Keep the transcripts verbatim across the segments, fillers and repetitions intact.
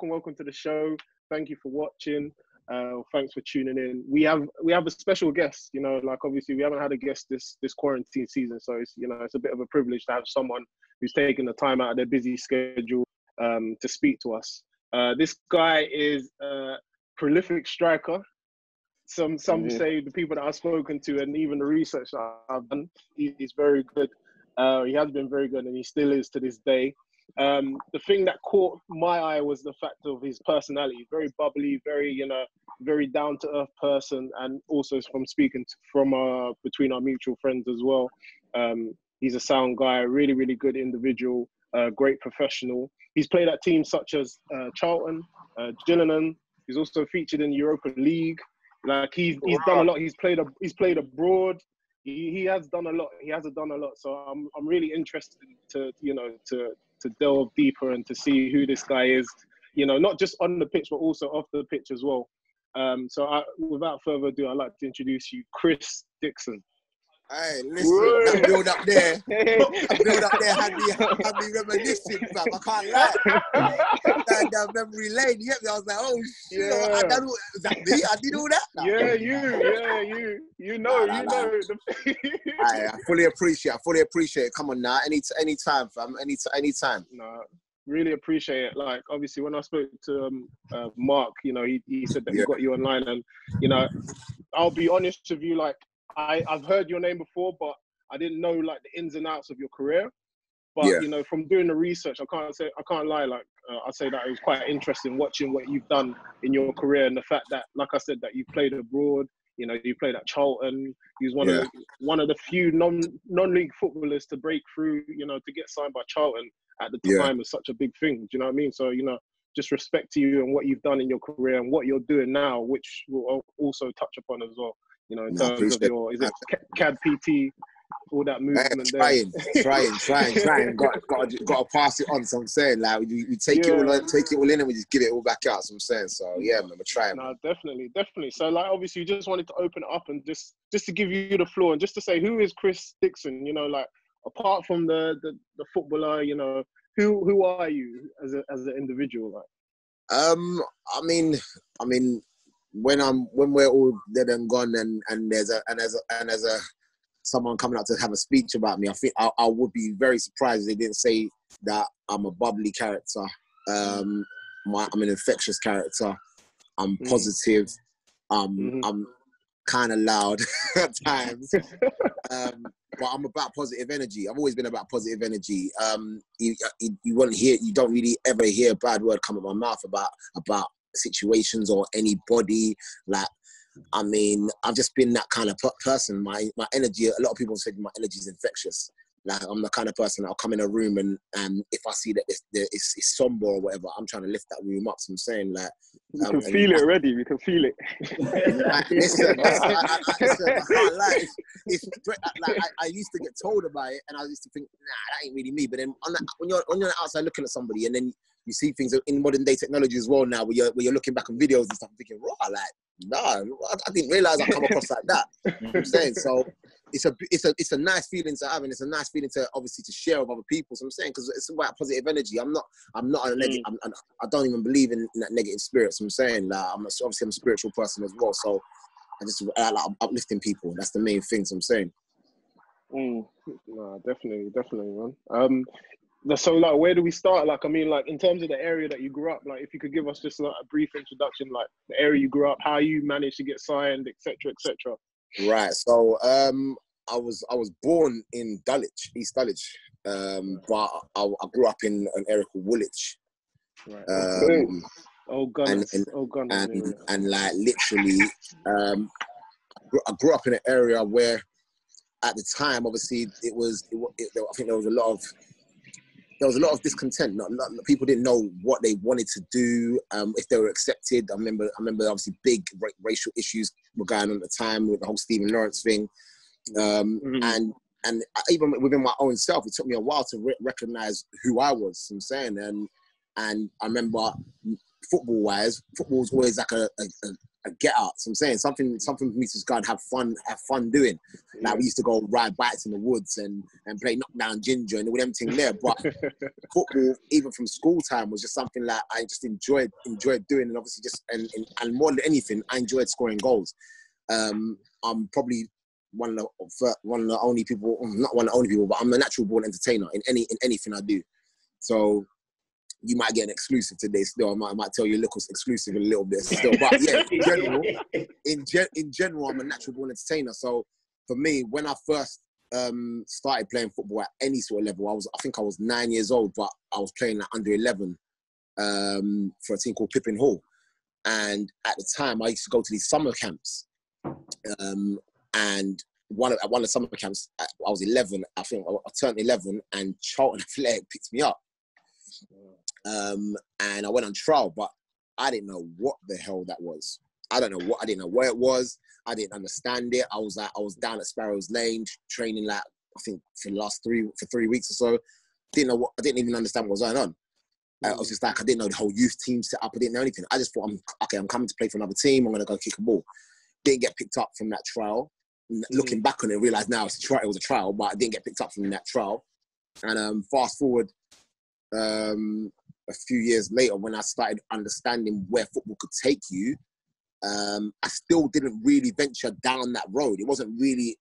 welcome, welcome to the show. Thank you for watching. Uh, thanks for tuning in. We have we have a special guest. You know, like obviously we haven't had a guest this this quarantine season, so it's you know it's a bit of a privilege to have someone who's taken the time out of their busy schedule um, to speak to us. Uh, this guy is a prolific striker. Some some mm-hmm. say the people that I've spoken to and even the research that I've done, he, he's very good. Uh, he has been very good, and he still is to this day. Um, the thing that caught my eye was the fact of his personality. Very bubbly, very, you know, very down-to-earth person. And also from speaking to, from uh, between our mutual friends as well. Um, he's a sound guy, really, really good individual, uh, great professional. He's played at teams such as uh, Charlton, uh, Gillingham. He's also featured in Europa League. Like, he's, he's done a lot. He's played, a, he's played abroad. He, he has done a lot. He has done a lot. So I'm, I'm really interested to, you know, to... to delve deeper and to see who this guy is, you know, not just on the pitch, but also off the pitch as well. Um, so I, without further ado, I'd like to introduce you, Chris Dickson. Hey, listen, that build up there, that build up there had me, had me reminiscing, fam. I can't lie. That, that memory lane, yep, I was like, oh, shit, yeah. I done all, is that me? I did all that? Nah, yeah, you, yeah, you, you know, nah, nah, you nah. know. I, I fully appreciate, I fully appreciate it. Come on now, any, any time, fam, any, any time. Nah, really appreciate it. Like, obviously, when I spoke to um, uh, Mark, you know, he, he said that yeah. he got you online and, you know, I'll be honest with you, like, I, I've heard your name before, but I didn't know like the ins and outs of your career. But yeah. you know, from doing the research, I can't say I can't lie. Like uh, I say that it was quite interesting watching what you've done in your career and the fact that, like I said, that you played abroad. You know, you played at Charlton. He was one yeah. of the, one of the few non non-league footballers to break through. You know, to get signed by Charlton at the time yeah. was such a big thing. Do you know what I mean? So you know, just respect to you and what you've done in your career and what you're doing now, which we'll also touch upon as well. You know, in no, terms of your, is it C A D P T, all that movement there? Trying, trying, trying, trying. Got, got, to, got to pass it on, so I'm saying. Like, we, we take, yeah. it all, take it all in and we just give it all back out, so I'm saying. So, yeah, man, we're trying. No, definitely, definitely. So, like, obviously, you just wanted to open it up and just, just to give you the floor and just to say, who is Chris Dickson? You know, like, apart from the, the, the footballer, you know, who who are you as a, as an individual? Like? Um, I mean, I mean, when I'm when we're all dead and gone, and and there's a and as a, and as a someone coming out to have a speech about me, I think I, I would be very surprised if they didn't say that I'm a bubbly character. Um, my, I'm an infectious character. I'm positive. Um, mm-hmm. I'm kind of loud at times, um, but I'm about positive energy. I've always been about positive energy. Um, you, you you won't hear you don't really ever hear a bad word come out of my mouth about about. situations or anybody. Like, I mean, I've just been that kind of person. My my energy, a lot of people have said my energy is infectious. Like, I'm the kind of person I'll come in a room and, and if I see that it's, it's, it's somber or whatever, I'm trying to lift that room up. So I'm saying, like... You um, can feel it I, already. You can feel it. Like, listen, listen, I, I, I, listen, I can't lie. It's, it's, like, I, I used to get told about it and I used to think, nah, that ain't really me. But then on the, when, you're, when you're outside looking at somebody and then you see things in modern day technology as well now where you're, where you're looking back on videos and stuff and thinking, raw, like, nah, I, I didn't realise I'd come across like that. You know what I'm saying? So... It's a, it's, a, it's a nice feeling to have and it's a nice feeling to obviously to share with other people. So I'm saying, because it's about positive energy. I'm not, I'm not a negative, mm. I'm, I don't even believe in, in that negative spirit. So I'm saying, like, I'm a, obviously I'm a spiritual person as well. So I just, I like uplifting people. That's the main thing, so I'm saying. Mm. No, definitely, definitely, man. Um, so like, where do we start? Like, I mean, like in terms of the area that you grew up, like if you could give us just like a brief introduction, like the area you grew up, how you managed to get signed, et cetera, et cetera. Right, so um, I was I was born in Dulwich, East Dulwich, um, but I, I grew up in an area called Woolwich. Right. Um, oh god! And, and, oh god! And, yeah. and like literally, um, I grew up in an area where, at the time, obviously it was. It, it, I think there was a lot of there was a lot of discontent. Not, not, people didn't know what they wanted to do, um, if they were accepted. I remember, I remember obviously big ra racial issues were going on at the time with the whole Stephen Lawrence thing. Um, mm-hmm. And and even within my own self, it took me a while to re recognize who I was, I'm saying. And and I remember football-wise, football was always like a, a, a a get out. So I'm saying something, something for me to just go and have fun, have fun doing. Like we used to go ride bikes in the woods and and play knockdown ginger and all them thing there. But football, even from school time, was just something like I just enjoyed enjoyed doing, and obviously just and and, and more than anything, I enjoyed scoring goals. Um, I'm probably one of the one of the only people, not one of the only people, but I'm a natural born entertainer in any in anything I do. So you might get an exclusive today still. I might, I might tell you a little exclusive in a little bit still. But yeah, in general, in, ge in general, I'm a natural born entertainer. So for me, when I first um, started playing football at any sort of level, I was, I think I was nine years old, but I was playing at under eleven um, for a team called Pippin Hall. And at the time, I used to go to these summer camps. Um, and one of, at one of the summer camps, I was eleven, I think I, I turned eleven, and Charlton Athletic picked me up. Um, and I went on trial, but I didn't know what the hell that was. I don't know what, I didn't know where it was. I didn't understand it. I was like, I was down at Sparrows Lane training like, I think for the last three, for three weeks or so. Didn't know what, I didn't even understand what was going on. Uh, I was just like, I didn't know the whole youth team set up. I didn't know anything. I just thought, I'm, okay, I'm coming to play for another team. I'm going to go kick a ball. Didn't get picked up from that trial. Mm-hmm. Looking back on it, I realised now it's a trial, it was a trial, but I didn't get picked up from that trial. And um, fast forward, um, a few years later, when I started understanding where football could take you, um, I still didn't really venture down that road. It wasn't really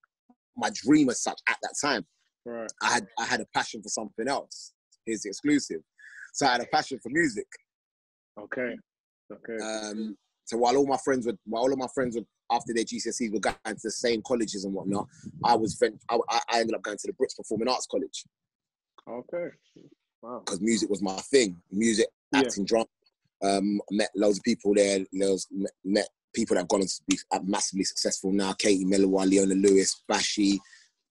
my dream as such at that time. Right. I had I had a passion for something else. Here's the exclusive. So I had a passion for music. Okay. Okay. Um, so while all my friends were, while all of my friends were after their G C S Es were going to the same colleges and whatnot, I was I, I ended up going to the British Performing Arts College. Okay. Wow. Because music was my thing. Music, acting, yeah. drama. Um, I met loads of people there. Loads, met people that have gone on to be massively successful now. Katie Melua, Leona Lewis, Bashi.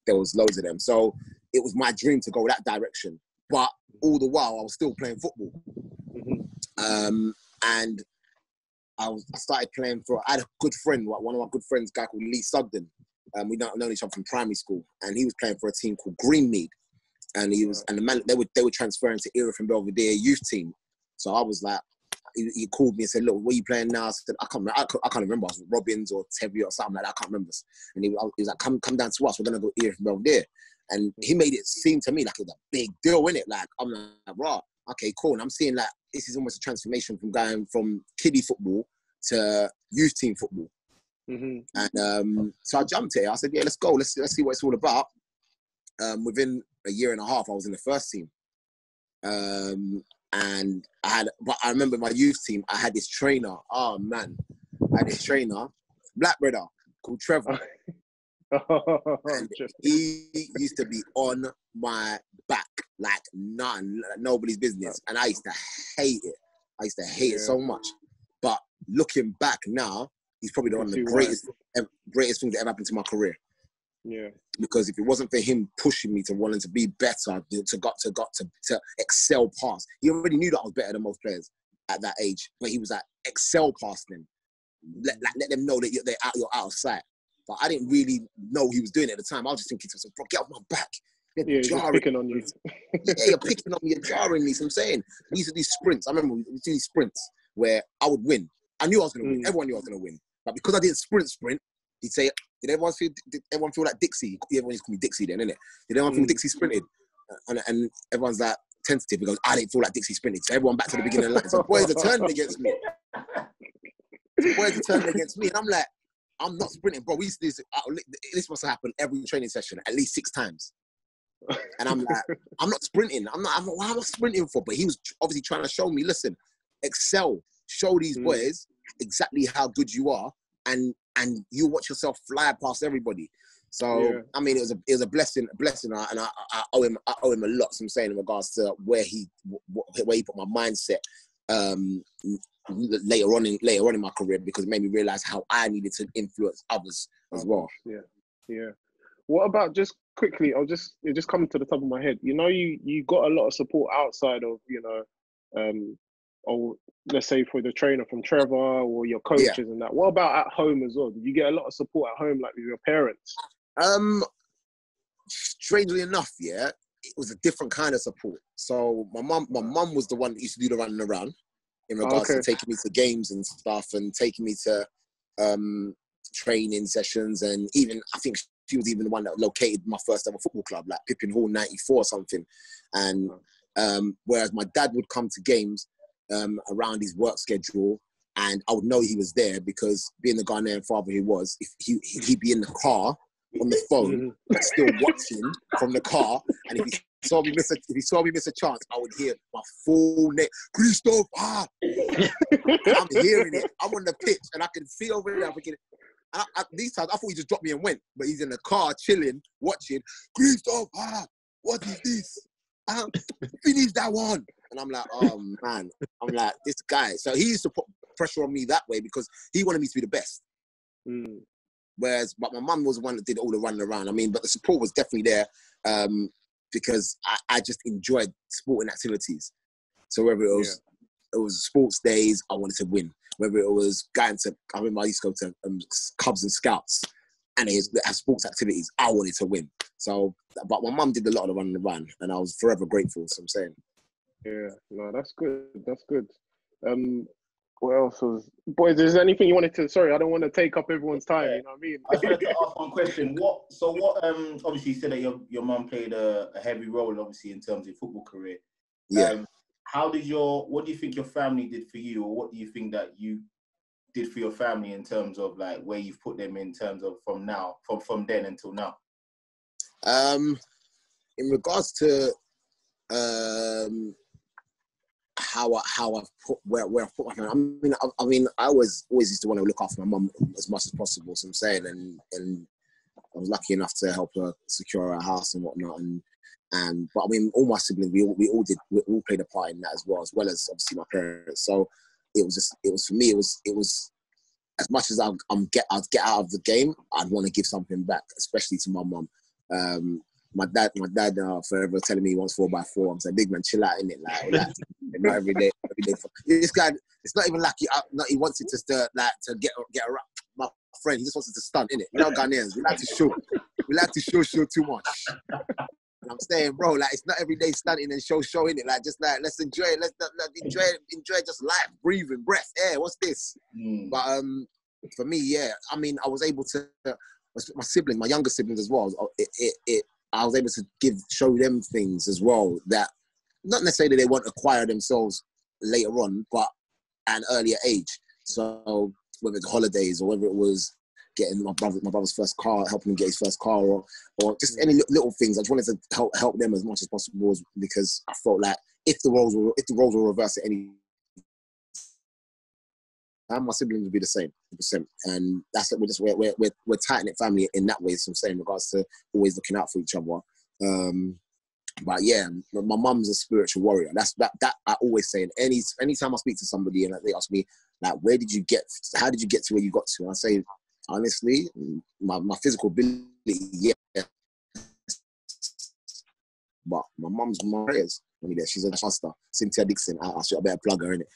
There was loads of them. So it was my dream to go that direction. But all the while, I was still playing football. Mm-hmm. um, and I, was, I started playing for... I had a good friend, one of my good friends, a guy called Lee Sugden. Um, we known each other from primary school. And he was playing for a team called Greenmead. And he was, and the man, they were they were transferring to Erith and Belvedere youth team. So I was like, he, he called me and said, "Look, what are you playing now?" I said, "I can't remember. I can't, I can't remember. I was Robbins or Trevor or something like that. I can't remember." And he, he was like, "Come, come down to us. We're gonna go Erith and Belvedere." And he made it seem to me like it was a big deal, innit? Like I'm like, "Raw, okay, cool." And I'm seeing like this is almost a transformation from going from kiddie football to youth team football. Mm-hmm. And um, so I jumped here. I said, "Yeah, let's go. Let's let's see what it's all about." Um, within a year and a half, I was in the first team, um, and I had. But I remember my youth team. I had this trainer. Oh man, I had this trainer, black brother called Trevor. Oh, and he used to be on my back like none, like nobody's business, and I used to hate it. I used to hate yeah. it so much. But looking back now, he's probably one of the greatest, ever, greatest things that ever happened to my career. Yeah. Because if it wasn't for him pushing me to wanting to be better, to got to got to, to excel past, he already knew that I was better than most players at that age. But he was like, excel past them, let like, let them know that you're they're out, you're out of sight. But I didn't really know he was doing it at the time. I was just thinking to myself, "Bro, get off my back! They're yeah, jarring. You're picking on you. yeah, you're picking on me. You're jarring me." So I'm saying we used to do sprints. I remember we used to do sprints where I would win. I knew I was going to mm. win. Everyone knew I was going to win. But because I didn't sprint, sprint. He'd say, "Did everyone feel? Did everyone feel like Dixie? Everyone used to call me Dixie then, innit? Did everyone mm. feel Dixie sprinted?" And, and everyone's like tentative because I didn't feel like Dixie sprinted. So everyone back to the beginning of the line. So boys are turning against me. So boys are turning against me, and I'm like, I'm not sprinting, bro. We used to do this, I, this must have happened every training session at least six times. And I'm like, I'm not sprinting. I'm not. I'm not. Why am I sprinting for? But he was obviously trying to show me. Listen, excel. Show these mm. boys exactly how good you are, and. And you watch yourself fly past everybody. So yeah. I mean, it was a it was a blessing, a blessing, and I, I owe him I owe him a lot. So I'm saying in regards to where he where he put my mindset um, later on in later on in my career, because it made me realize how I needed to influence others as well. Yeah, yeah. What about just quickly? I'll just it just coming to the top of my head. You know, you you got a lot of support outside of you know. Um, or let's say for the trainer from Trevor or your coaches yeah. and that. What about at home as well? Did you get a lot of support at home, like with your parents? Um, strangely enough, yeah, it was a different kind of support. So my mum, my mum was the one that used to do the running around in regards okay. to taking me to games and stuff and taking me to um, training sessions, and even I think she was even the one that located my first ever football club, like Pippin Hall ninety-four or something. And um, whereas my dad would come to games um, around his work schedule, and I would know he was there because, being the Ghanaian father he was, if he he'd be in the car on the phone, but still watching from the car. And if he saw me miss a, if he saw me miss a chance, I would hear my full name, Christopher. Ah! I'm hearing it. I'm on the pitch, and I can see over there. I'm thinking, I, I, these times I thought he just dropped me and went, but he's in the car chilling, watching. Christopher, ah, what is this? Um, finish that one. And I'm like, oh man, I'm like this guy. So he used to put pressure on me that way because he wanted me to be the best. Mm. Whereas, but my mum was the one that did all the running around. I mean, but the support was definitely there um, because I, I just enjoyed sporting activities. So whether it was yeah. it was sports days, I wanted to win. Whether it was going to, I remember I used to go to um, Cubs and Scouts, and they had sports activities. I wanted to win. So, but my mum did a lot of the running around, and I was forever grateful. So I'm saying, yeah, no, that's good. That's good. Um, What else was... Boys, is there anything you wanted to... Sorry, I don't want to take up everyone's time, yeah. You know what I mean? I just wanted to ask one question. What? So what... Um, obviously, you said that your, your mum played a, a heavy role, obviously, in terms of your football career. Yeah. Um, how did your... What do you think your family did for you, or what do you think that you did for your family in terms of, like, where you've put them in terms of from now, from, from then until now? Um, in regards to... Um, how I, how I've put where where I've put my family. I mean, I, I mean, I was always used to want to look after my mum as much as possible. So I'm saying, and and I was lucky enough to help her secure her house and whatnot. And and but I mean, all my siblings, we all, we all did, we all played a part in that as well, as well as obviously my parents. So it was just, it was for me, it was it was as much as I I'm get I'd get out of the game, I'd want to give something back, especially to my mum. Um, my dad, my dad, uh, forever telling me he wants four by four. I'm saying, big man, chill out, innit? Like, like not every day, every day. This guy, it's not even like he, uh, not, he wants it to stir, like to get get a rap. My friend, he just wants it to stunt, innit? We're not Ghanaians. We like to show, we like to show, show too much. And I'm saying, bro, like it's not every day stunting and show, show, innit? Like just like let's enjoy, it. let's like, enjoy, enjoy just life, breathing, breath, air. What's this? Mm. But um, for me, yeah, I mean, I was able to, uh, my siblings, my younger siblings as well. It it. it I was able to give, show them things as well that not necessarily they won't acquire themselves later on, but at an earlier age. So whether it's holidays or whether it was getting my brother, my brother's first car, helping him get his first car, or or just any little things. I just wanted to help help them as much as possible because I felt like if the roles were if the roles were reversed at any time, my siblings would be the same. And that's it. We're just we're we're we're tight-knit family in that way. So I'm saying, in regards to always looking out for each other. Um, but yeah, my mum's a spiritual warrior. That's that that I always say. And any anytime I speak to somebody and they ask me like, where did you get? How did you get to where you got to? And I say, honestly, my my physical ability, yeah. But my mum's prayers. I mean, she's a pastor, Cynthia Dixon. I, I should I better plug her in it.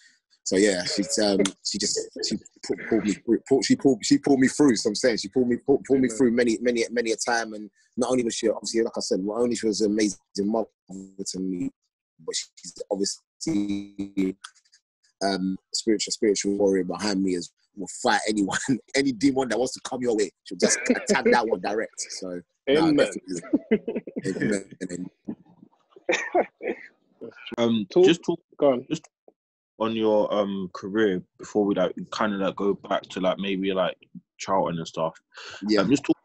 So yeah, she's um, she just she pulled me pulled, she pulled she pulled me through. So I'm saying she pulled me pulled, pulled me through many many many a time. And not only was she obviously, like I said, not only she was an amazing mother to me, but she's obviously um, spiritual spiritual warrior behind me. As will fight anyone, any demon that wants to come your way, she'll just attack that one direct. So amen. Nah, definitely. Amen. Um, talk, just talk. Go on. Just on your um career before we like kind of like go back to like maybe like Charlton and stuff. Yeah. Um, just talk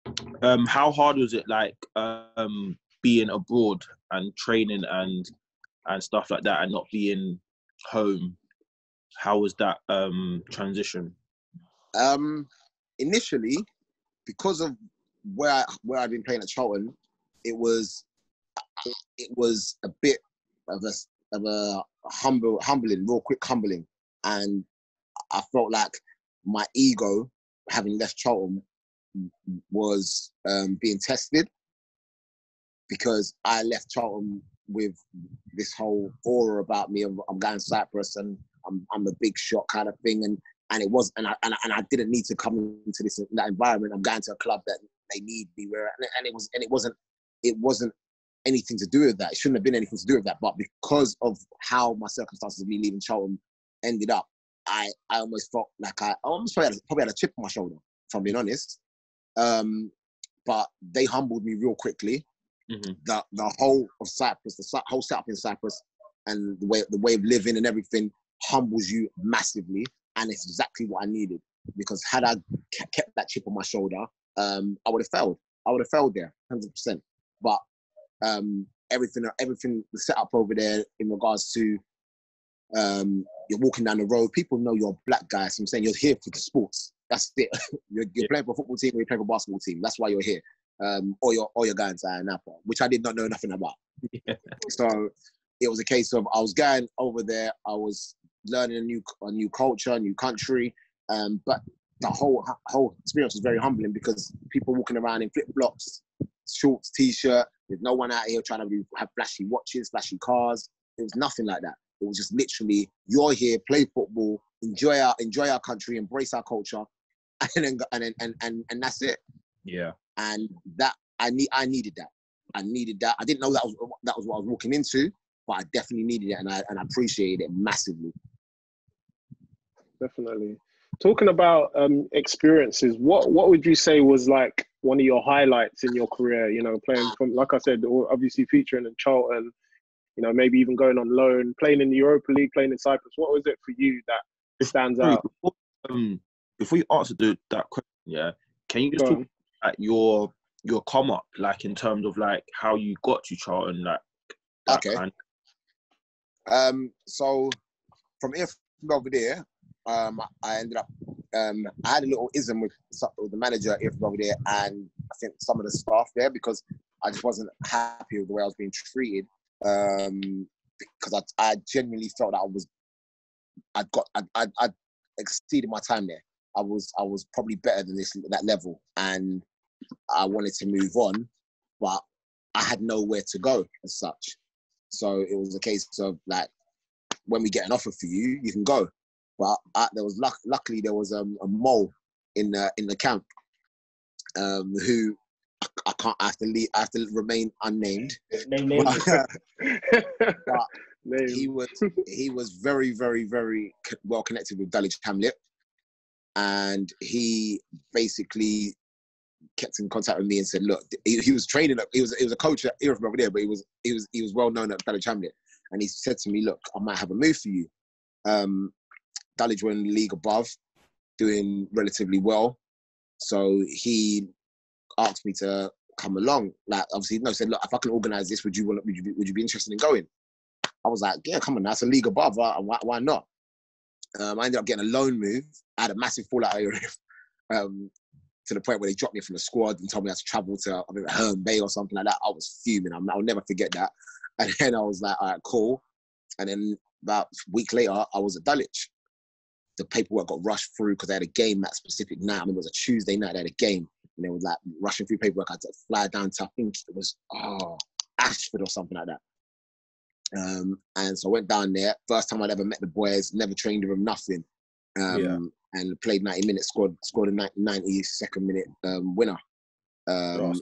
about um how hard was it like um being abroad and training and and stuff like that and not being home? How was that um transition? Um, initially, because of where I, where I'd been playing at Charlton, it was it was a bit of a of a humble, humbling, real quick humbling. And I felt like my ego, having left Charlton, was um, being tested because I left Charlton with this whole aura about me of I'm going to Cyprus and I'm, I'm a big shot kind of thing. And, and it was, and I, and I, and I didn't need to come into this that environment. I'm going to a club that they need me where, and, and it was, and it wasn't, it wasn't, anything to do with that. It shouldn't have been anything to do with that. But because of how my circumstances of me leaving Charlton ended up, I, I almost felt like I, I almost probably had, probably had a chip on my shoulder, if I'm being honest. Um, but they humbled me real quickly. Mm-hmm. The the whole of Cyprus, the whole setup in Cyprus, and the way the way of living and everything humbles you massively, and it's exactly what I needed. Because had I kept that chip on my shoulder, um, I would have failed. I would have failed there, one hundred percent. But um, everything, everything set up over there in regards to um, you're walking down the road, people know you're a black guy. So I'm saying you're here for the sports. That's it. you're you're yeah. playing for a football team or you're playing for a basketball team. That's why you're here. Um, or you're or you're going to Napa, which I did not know nothing about. Yeah. So it was a case of I was going over there. I was learning a new a new culture, a new country. Um, but the whole whole experience was very humbling because people walking around in flip flops, shorts, t-shirt. There's no one out here trying to be, have flashy watches, flashy cars. It was nothing like that. It was just literally you're here, play football, enjoy our enjoy our country, embrace our culture, and then, and then, and and and that's it. Yeah. And that I need I needed that. I needed that. I didn't know that was that was what I was walking into, but I definitely needed it, and I and I appreciated it massively. Definitely. Talking about um, experiences, what, what would you say was like one of your highlights in your career? You know, playing from, like I said, obviously featuring in Charlton, you know, maybe even going on loan, playing in the Europa League, playing in Cyprus. What was it for you that stands out? Before, um, if we answer the, that question, yeah, can you just Go talk on. about your your come up, like in terms of like how you got to Charlton, like that okay. kind of... Um, so from Erith and Belvedere. Um, I ended up, um, I had a little ism with, with the manager over there and I think some of the staff there because I just wasn't happy with the way I was being treated um, because I, I genuinely felt that I was, I'd got, I, I, I exceeded my time there. I was, I was probably better than this, that level, and I wanted to move on, but I had nowhere to go as such. So it was a case of like, when we get an offer for you, you can go. But I, there was luck, luckily there was um, a mole in the in the camp um, who I, I can't I have to leave, I have to remain unnamed. Name, name. But, but name. he was he was very very very well connected with Dulwich Hamlet, and he basically kept in contact with me and said, look, he, he was training. He was he was a coach at Erith over there, but he was he was he was well known at Dulwich Hamlet, and he said to me, look, I might have a move for you. Um, Dulwich were in the league above, doing relatively well. So he asked me to come along. Like, obviously, no, said, look, if I can organise this, would you want? Would you be, would you be interested in going? I was like, yeah, come on, that's a league above. Why, why, why not? Um, I ended up getting a loan move. I had a massive fallout here, um, to the point where they dropped me from the squad and told me I had to travel to I mean, Herne Bay or something like that. I was fuming. I'm, I'll never forget that. And then I was like, all right, cool. And then about a week later, I was at Dulwich. The paperwork got rushed through because they had a game that specific night. I mean, it was a Tuesday night, they had a game. And they were like rushing through paperwork. I had to fly down to, I think it was oh, Ashford or something like that. Um, and so I went down there. First time I'd ever met the boys, never trained with them, nothing. Um, yeah. And played ninety minutes, scored, scored a ninety-second minute um, winner. Um,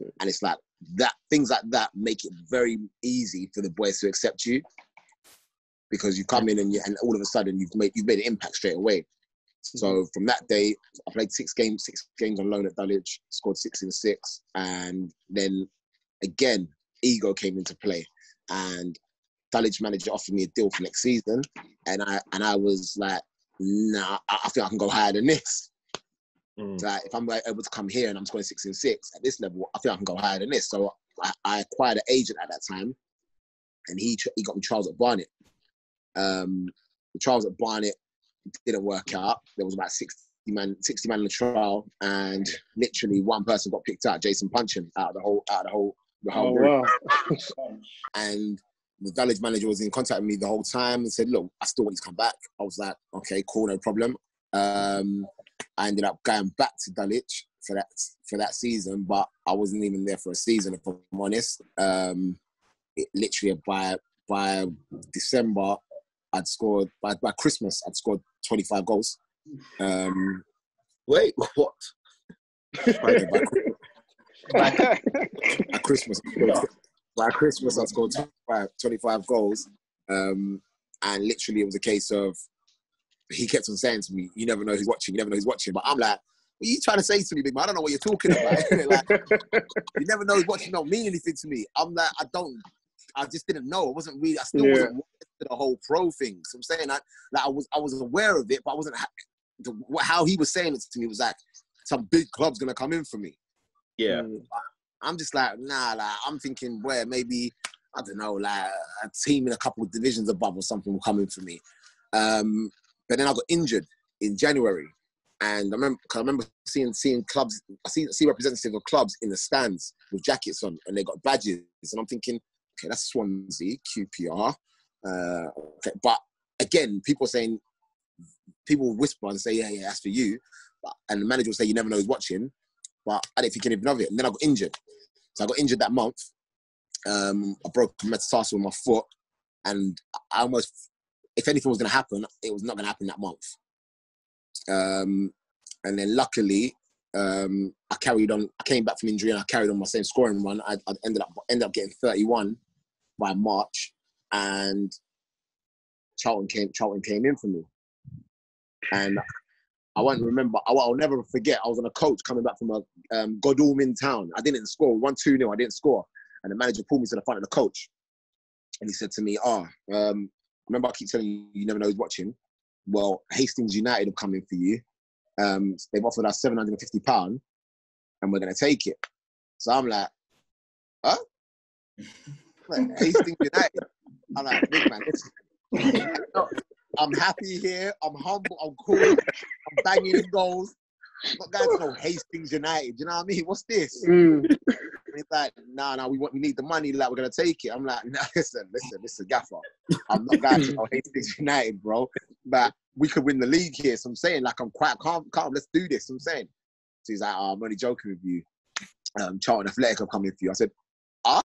and it's like that, things like that make it very easy for the boys to accept you. Because you come in and, you, and all of a sudden you've made you've made an impact straight away. So from that day, I played six games, six games on loan at Dulwich, scored six in six, and then again ego came into play. And Dulwich manager offered me a deal for next season, and I and I was like, nah, I, I think I can go higher than this. Mm. So like, if I'm able to come here and I'm scoring six in six at this level, I think I can go higher than this. So I, I acquired an agent at that time, and he he got me trials at Barnet. Um, the trials at Barnet didn't work out. There was about sixty man, sixty man in the trial, and literally one person got picked out, Jason Puncheon, out of the whole, out of the whole, the whole group. Oh, wow. And the Dulwich manager was in contact with me the whole time and said, "Look, I still want you to come back." I was like, "Okay, cool, no problem." Um, I ended up going back to Dulwich for that for that season, but I wasn't even there for a season, if I'm honest. Um, it literally by by December. I'd scored, by, by Christmas, I'd scored twenty-five goals. Um, Wait, what? by, by, by, by Christmas, by Christmas, I'd scored twenty-five, twenty-five goals. Um, and literally, it was a case of he kept on saying to me, you never know who's watching, you never know who's watching. But I'm like, what are you trying to say to me, big man? I don't know what you're talking about. Like, you never know who's watching don't mean anything to me. I'm like, I don't, I just didn't know. I wasn't really, I still yeah. wasn't to the whole pro thing. So I'm saying that like, I was I was aware of it, but I wasn't, the, how he was saying it to me was like, some big club's going to come in for me. Yeah. And I'm just like, nah, like, I'm thinking where maybe, I don't know, like a team in a couple of divisions above or something will come in for me. Um, but then I got injured in January. And I remember, cause I remember seeing seeing clubs, I see, see representatives of clubs in the stands with jackets on, and they got badges. And I'm thinking, okay, that's Swansea, Q P R. Uh, okay. But again, people are saying, people whisper and say, yeah, yeah, that's for you. But, and the manager will say, you never know who's watching. But I didn't think anything of it. And then I got injured. So I got injured that month. Um, I broke a metatarsal in my foot. And I almost, if anything was going to happen, it was not going to happen that month. Um, and then luckily, um, I carried on. I came back from injury and I carried on my same scoring run. I, I ended up ended up getting thirty-one by March, and Charlton came Charlton came in for me. And I won't remember. I, I'll never forget. I was on a coach coming back from a um, Godalming town. I didn't score. We won two nil. I didn't score, and the manager pulled me to the front of the coach, and he said to me, "Ah, oh, um, remember I keep telling you, you never know who's watching. Well, Hastings United have come in for you. Um, they've offered us seven hundred and fifty pounds and we're going to take it." So I'm like, huh? Like, Hastings United? I'm like, big man, listen. I'm happy here. I'm humble. I'm cool. I'm banging goals. But guys know Hastings United. You know what I mean? What's this? Mm. He's like, nah, nah, we want, we need the money. Like, we're going to take it. I'm like, nah, listen, listen, listen, gaffer. I'm not going to Hastings United, bro. But we could win the league here. So I'm saying, like, I'm quite calm, calm. Let's do this. So I'm saying. So he's like, oh, I'm only joking with you. Um, Charlton Athletic are coming for you. I said, ah?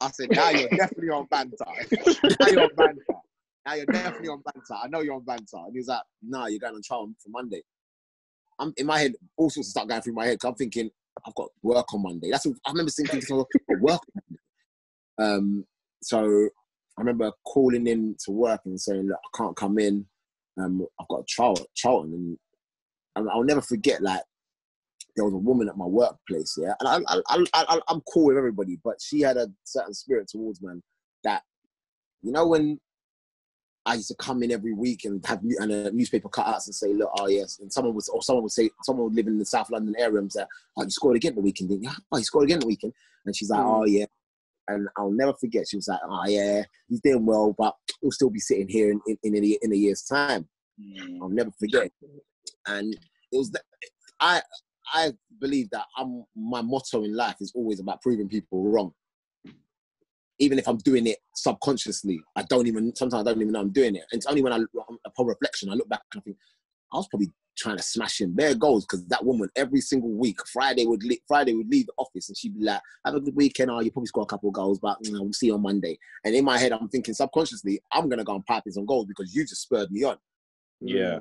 I said, now you're definitely on banter. Now you're on banter. Now you're definitely on banter. I know you're on banter. And he's like, nah, you're going on trial for Monday. I'm, in my head, all sorts of stuff going through my head, because I'm thinking, I've got work on Monday. That's what, I remember thinking, I've got work on Monday. Um, so I remember calling in to work and saying, look, I can't come in. Um, I've got a trial at Charlton. And I'll never forget, like, there was a woman at my workplace, yeah? And I, I, I, I, I'm cool with everybody, but she had a certain spirit towards, man, that, you know, when I used to come in every week and have and, uh, newspaper cutouts and say, look, oh, yes. And someone was, or someone would say, someone would live in the South London area and say, oh, you scored again the weekend, didn't you? Oh, you scored again the weekend. And she's like, oh, yeah. And I'll never forget. She was like, oh, yeah, he's doing well, but he'll still be sitting here in, in, in, a, in a year's time. Mm. I'll never forget. And it was that, I, I believe that I'm, my motto in life is always about proving people wrong. Even if I'm doing it subconsciously, I don't even, sometimes I don't even know I'm doing it. And it's only when I, upon reflection, I look back and I think, I was probably trying to smash in their goals, because that woman, every single week, Friday would, le Friday would leave the office and she'd be like, have a good weekend, oh, you probably score a couple of goals, but you know, we'll see you on Monday. And in my head, I'm thinking subconsciously, I'm going to go and pipe in some goals because you just spurred me on. Yeah.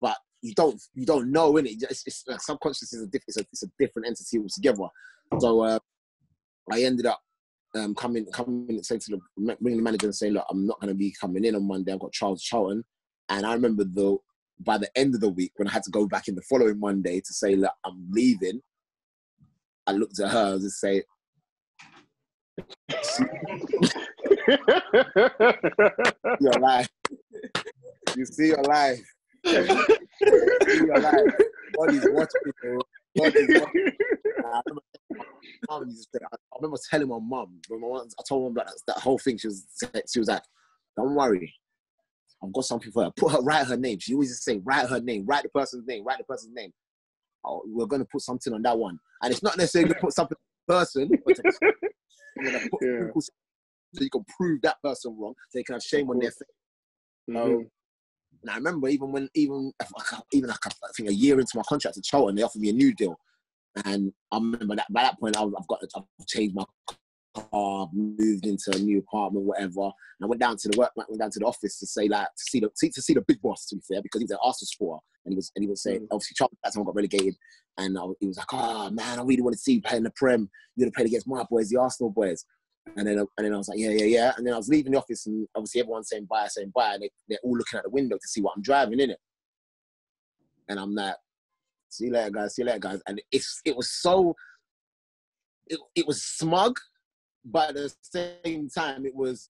But you don't, you don't know, innit? It's, it's, uh, subconscious is a, diff it's a, it's a different entity altogether. So uh, I ended up, Um, coming, coming in, saying to the ring the manager and saying, look, I'm not going to be coming in on Monday. I've got Charles Charlton. And I remember the by the end of the week when I had to go back in the following Monday to say, look, I'm leaving. I looked at her and just say, you're alive. You see your life. You see your life. Body's watching, bro. Body's watching. I remember I remember telling my mum, I told my mum that, that whole thing, she was, she was like, don't worry, I've got something for her. Put her, write her name. She always used to say, write her name, write the person's name, write the person's name. Oh, we're going to put something on that one. And it's not necessarily to put something on the person, but to, you're going to put yeah. people, so you can prove that person wrong, so they can have shame on their face. Mm -hmm. um, and I remember even when, even, even like, I think a year into my contract at Charlton, they offered me a new deal. And I remember that by that point, I, I've got, I've changed my car, moved into a new apartment, whatever. And I went down to the work, went down to the office to say, like, to see the to see the big boss, to be fair, because he was an Arsenal supporter, and he was and he was saying, obviously, Charles that time got relegated, and I, he was like, oh man, I really want to see you playing the Prem. You're gonna play against my boys, the Arsenal boys. And then and then I was like, yeah, yeah, yeah. And then I was leaving the office, and obviously everyone's saying bye, saying bye, and they, they're all looking out the window to see what I'm driving, innit. and I'm like, see you later, guys, see you later, guys. And it's, it was so, it, it was smug, but at the same time, it was,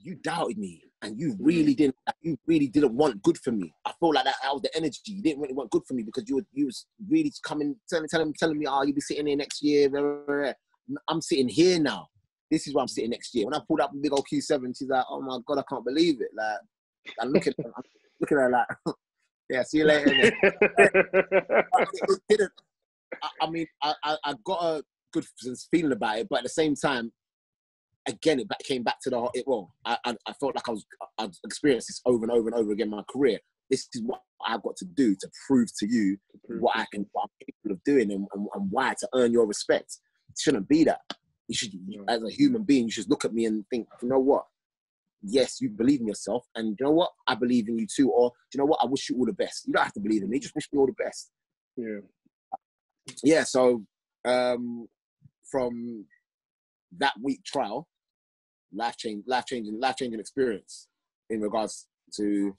you doubted me, and you really didn't, you really didn't want good for me. I feel like that, that was the energy. You didn't really want good for me because you were, you was really coming, telling, telling, telling me, oh, you'll be sitting here next year, blah, blah, blah. I'm sitting here now. This is where I'm sitting next year. When I pulled up with big old Q seven, she's like, oh my God, I can't believe it. Like, I look at her, I'm looking at her like, yeah, see you later. it didn't, I, I mean, I, I, I got a good feeling about it, but at the same time, again, it back, came back to the, it, well, I, I, I felt like I was, I'd experienced this over and over and over again in my career. This is what I've got to do to prove to you mm-hmm. what I can, what I'm capable of doing and, and, and why, to earn your respect. It shouldn't be that. You should, as a human being, you should look at me and think, you know what? Yes, you believe in yourself, and you know what? I believe in you too. Or, you know what? I wish you all the best. You don't have to believe in me; just wish me all the best. Yeah, yeah. So, um, from that week trial, life change, life changing, life changing experience in regards to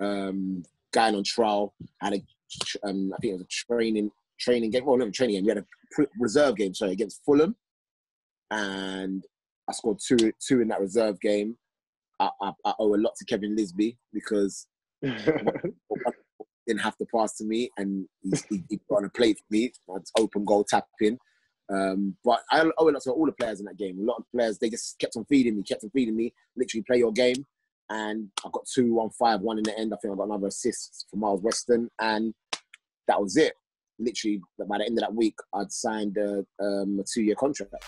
um, going on trial. Had a, um, I think it was a training training game. Well, not a training game. We had a pre reserve game, sorry, against Fulham, and I scored two, two in that reserve game. I, I, I owe a lot to Kevin Lisby because he didn't have to pass to me, and he, he put on a plate for me. It's open goal, tap in. Um, but I owe a lot to all the players in that game. A lot of players, they just kept on feeding me, kept on feeding me, literally play your game. And I got two on five, one in the end. I think I got another assist from Miles Weston, and that was it. Literally, by the end of that week, I'd signed a, um, a two-year contract.